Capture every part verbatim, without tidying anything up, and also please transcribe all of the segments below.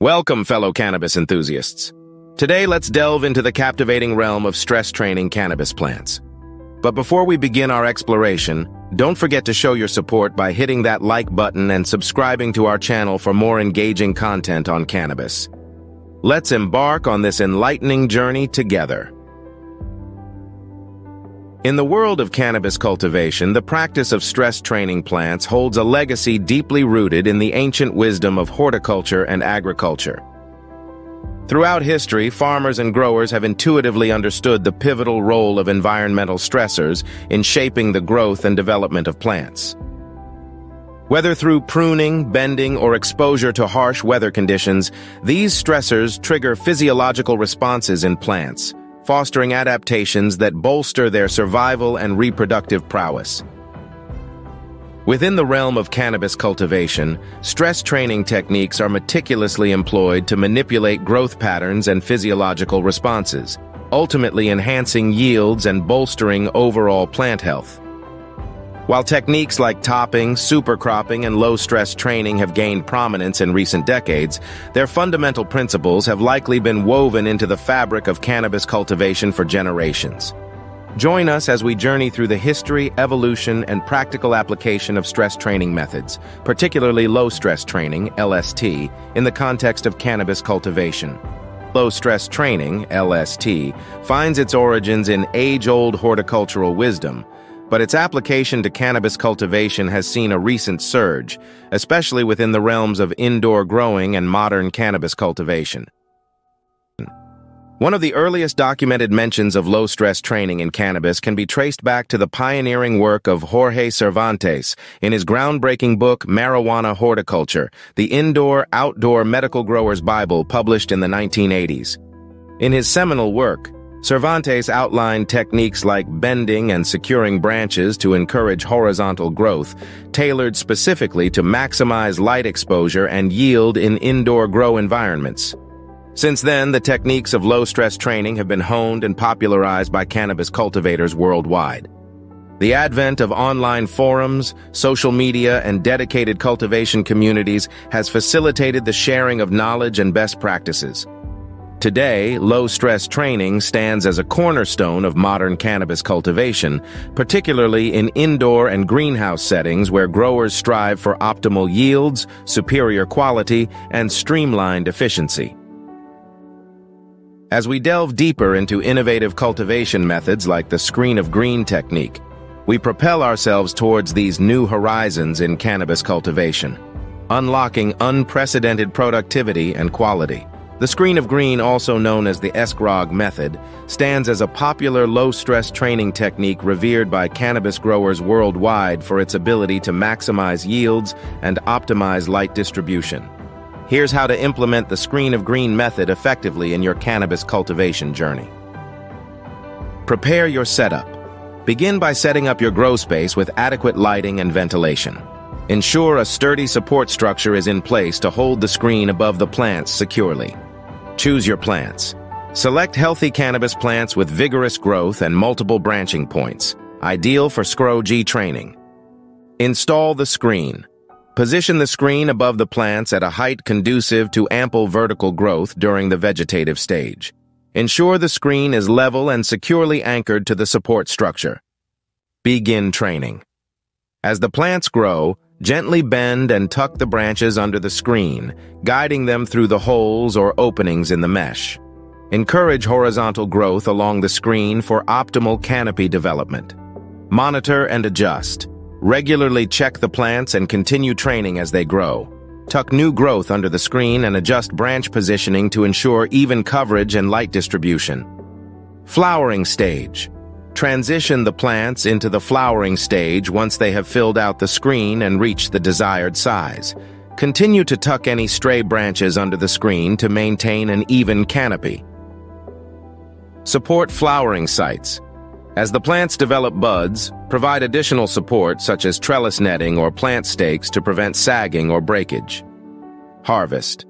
Welcome, fellow cannabis enthusiasts. Today, let's delve into the captivating realm of stress-training cannabis plants. But before we begin our exploration, don't forget to show your support by hitting that like button and subscribing to our channel for more engaging content on cannabis. Let's embark on this enlightening journey together. In the world of cannabis cultivation, the practice of stress-training plants holds a legacy deeply rooted in the ancient wisdom of horticulture and agriculture. Throughout history, farmers and growers have intuitively understood the pivotal role of environmental stressors in shaping the growth and development of plants. Whether through pruning, bending, or exposure to harsh weather conditions, these stressors trigger physiological responses in plants, fostering adaptations that bolster their survival and reproductive prowess. Within the realm of cannabis cultivation, stress training techniques are meticulously employed to manipulate growth patterns and physiological responses, ultimately enhancing yields and bolstering overall plant health. While techniques like topping, supercropping, and low-stress training have gained prominence in recent decades, their fundamental principles have likely been woven into the fabric of cannabis cultivation for generations. Join us as we journey through the history, evolution, and practical application of stress training methods, particularly low-stress training, L S T, in the context of cannabis cultivation. Low-stress training, L S T, finds its origins in age-old horticultural wisdom, but its application to cannabis cultivation has seen a recent surge, especially within the realms of indoor growing and modern cannabis cultivation. One of the earliest documented mentions of low-stress training in cannabis can be traced back to the pioneering work of Jorge Cervantes in his groundbreaking book Marijuana Horticulture, the Indoor Outdoor Medical Grower's Bible, published in the nineteen eighties. In his seminal work, Cervantes outlined techniques like bending and securing branches to encourage horizontal growth, tailored specifically to maximize light exposure and yield in indoor grow environments. Since then, the techniques of low-stress training have been honed and popularized by cannabis cultivators worldwide. The advent of online forums, social media, and dedicated cultivation communities has facilitated the sharing of knowledge and best practices. Today, low-stress training stands as a cornerstone of modern cannabis cultivation, particularly in indoor and greenhouse settings where growers strive for optimal yields, superior quality, and streamlined efficiency. As we delve deeper into innovative cultivation methods like the Screen of Green technique, we propel ourselves towards these new horizons in cannabis cultivation, unlocking unprecedented productivity and quality. The Screen of Green, also known as the ScrOG method, stands as a popular low-stress training technique revered by cannabis growers worldwide for its ability to maximize yields and optimize light distribution. Here's how to implement the Screen of Green method effectively in your cannabis cultivation journey. Prepare your setup. Begin by setting up your grow space with adequate lighting and ventilation. Ensure a sturdy support structure is in place to hold the screen above the plants securely. Choose your plants. Select healthy cannabis plants with vigorous growth and multiple branching points, ideal for ScrOG training. Install the screen. Position the screen above the plants at a height conducive to ample vertical growth during the vegetative stage. Ensure the screen is level and securely anchored to the support structure. Begin training. As the plants grow, gently bend and tuck the branches under the screen, guiding them through the holes or openings in the mesh. Encourage horizontal growth along the screen for optimal canopy development. Monitor and adjust. Regularly check the plants and continue training as they grow. Tuck new growth under the screen and adjust branch positioning to ensure even coverage and light distribution. Flowering stage. Transition the plants into the flowering stage once they have filled out the screen and reached the desired size. Continue to tuck any stray branches under the screen to maintain an even canopy. Support flowering sites. As the plants develop buds, provide additional support such as trellis netting or plant stakes to prevent sagging or breakage. Harvest.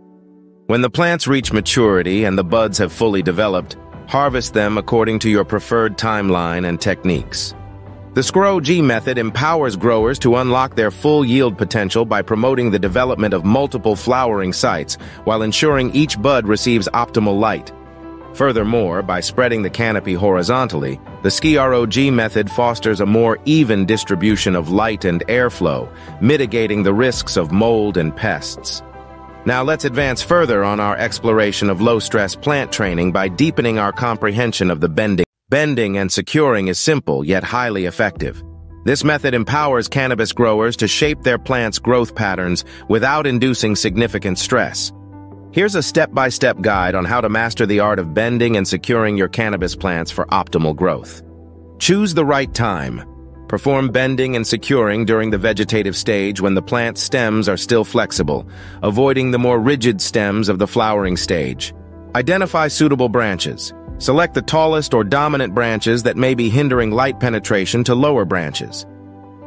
When the plants reach maturity and the buds have fully developed, harvest them according to your preferred timeline and techniques. The ScrOG method empowers growers to unlock their full yield potential by promoting the development of multiple flowering sites while ensuring each bud receives optimal light. Furthermore, by spreading the canopy horizontally, the ScrOG method fosters a more even distribution of light and airflow, mitigating the risks of mold and pests. Now let's advance further on our exploration of low-stress plant training by deepening our comprehension of the bending. Bending and securing is simple, yet highly effective. This method empowers cannabis growers to shape their plants' growth patterns without inducing significant stress. Here's a step-by-step guide on how to master the art of bending and securing your cannabis plants for optimal growth. Choose the right time. Perform bending and securing during the vegetative stage when the plant's stems are still flexible, avoiding the more rigid stems of the flowering stage. Identify suitable branches. Select the tallest or dominant branches that may be hindering light penetration to lower branches.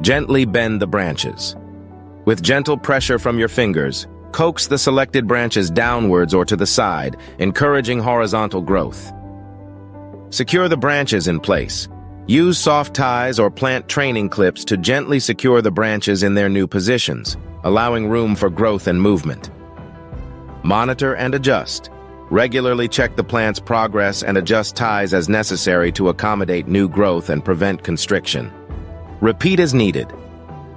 Gently bend the branches. With gentle pressure from your fingers, coax the selected branches downwards or to the side, encouraging horizontal growth. Secure the branches in place. Use soft ties or plant training clips to gently secure the branches in their new positions, allowing room for growth and movement. Monitor and adjust. Regularly check the plant's progress and adjust ties as necessary to accommodate new growth and prevent constriction. Repeat as needed.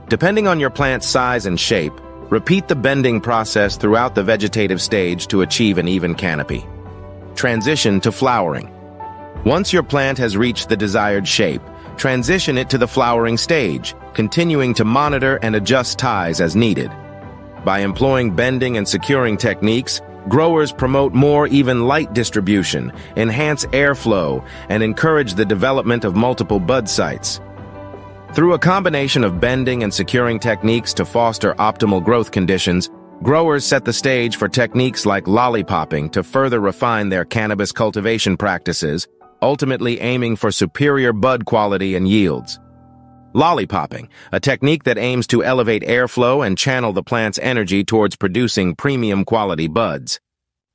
Depending on your plant's size and shape, repeat the bending process throughout the vegetative stage to achieve an even canopy. Transition to flowering. Once your plant has reached the desired shape, transition it to the flowering stage, continuing to monitor and adjust ties as needed. By employing bending and securing techniques, growers promote more even light distribution, enhance airflow, and encourage the development of multiple bud sites. Through a combination of bending and securing techniques to foster optimal growth conditions, growers set the stage for techniques like lollipopping to further refine their cannabis cultivation practices, ultimately aiming for superior bud quality and yields. Lollipopping, a technique that aims to elevate airflow and channel the plant's energy towards producing premium quality buds.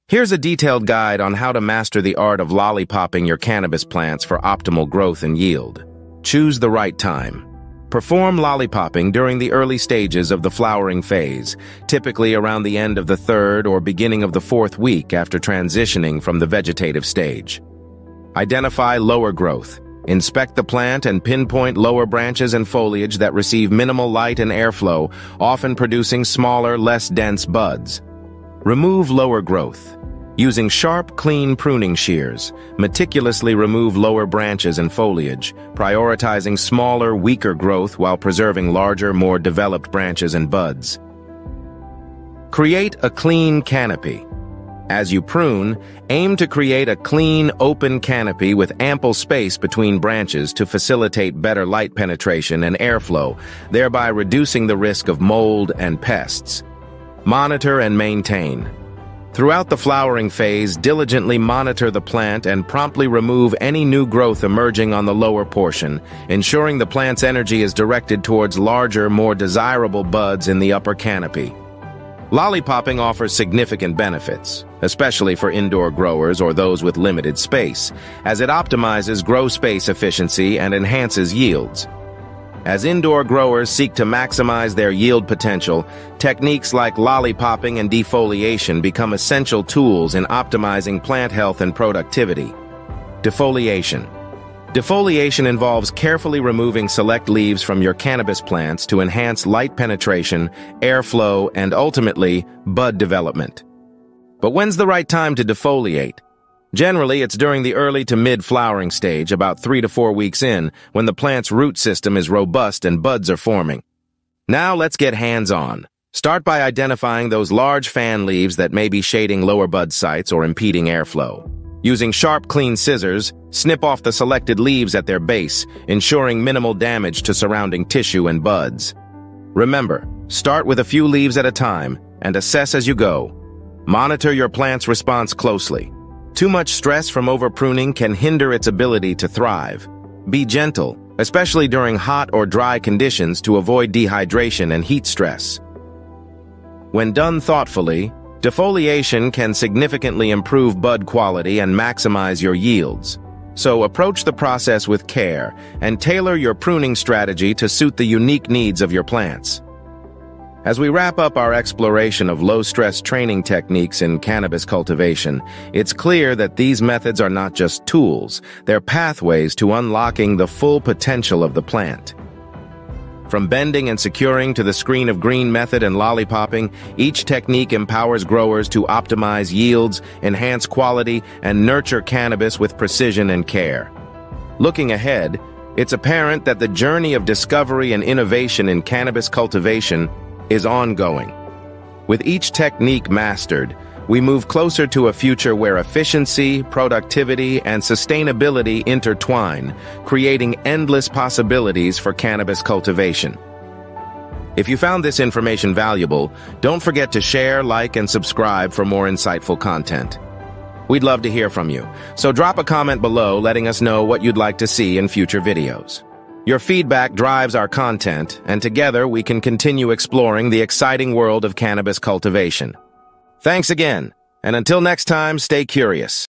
Here's a detailed guide on how to master the art of lollipopping your cannabis plants for optimal growth and yield. Choose the right time. Perform lollipopping during the early stages of the flowering phase, typically around the end of the third or beginning of the fourth week after transitioning from the vegetative stage. Identify lower growth. Inspect the plant and pinpoint lower branches and foliage that receive minimal light and airflow, often producing smaller, less dense buds. Remove lower growth. Using sharp, clean pruning shears, meticulously remove lower branches and foliage, prioritizing smaller, weaker growth while preserving larger, more developed branches and buds. Create a clean canopy. As you prune, aim to create a clean, open canopy with ample space between branches to facilitate better light penetration and airflow, thereby reducing the risk of mold and pests. Monitor and maintain. Throughout the flowering phase, diligently monitor the plant and promptly remove any new growth emerging on the lower portion, ensuring the plant's energy is directed towards larger, more desirable buds in the upper canopy. Lollipopping offers significant benefits, especially for indoor growers or those with limited space, as it optimizes grow space efficiency and enhances yields. As indoor growers seek to maximize their yield potential, techniques like lollipopping and defoliation become essential tools in optimizing plant health and productivity. Defoliation. Defoliation involves carefully removing select leaves from your cannabis plants to enhance light penetration, airflow, and ultimately, bud development. But when's the right time to defoliate? Generally, it's during the early to mid-flowering stage, about three to four weeks in, when the plant's root system is robust and buds are forming. Now let's get hands-on. Start by identifying those large fan leaves that may be shading lower bud sites or impeding airflow. Using sharp, clean scissors, snip off the selected leaves at their base, ensuring minimal damage to surrounding tissue and buds. Remember, start with a few leaves at a time and assess as you go. Monitor your plant's response closely. Too much stress from over-pruning can hinder its ability to thrive. Be gentle, especially during hot or dry conditions, to avoid dehydration and heat stress. When done thoughtfully, defoliation can significantly improve bud quality and maximize your yields. So approach the process with care and tailor your pruning strategy to suit the unique needs of your plants. As we wrap up our exploration of low-stress training techniques in cannabis cultivation, it's clear that these methods are not just tools, they're pathways to unlocking the full potential of the plant. From bending and securing to the Screen of Green method and lollipopping, each technique empowers growers to optimize yields, enhance quality, and nurture cannabis with precision and care. Looking ahead, it's apparent that the journey of discovery and innovation in cannabis cultivation is ongoing. With each technique mastered, we move closer to a future where efficiency, productivity, and sustainability intertwine, creating endless possibilities for cannabis cultivation. If you found this information valuable, don't forget to share, like, and subscribe for more insightful content. We'd love to hear from you, so drop a comment below letting us know what you'd like to see in future videos. Your feedback drives our content, and together we can continue exploring the exciting world of cannabis cultivation. Thanks again, and until next time, stay curious.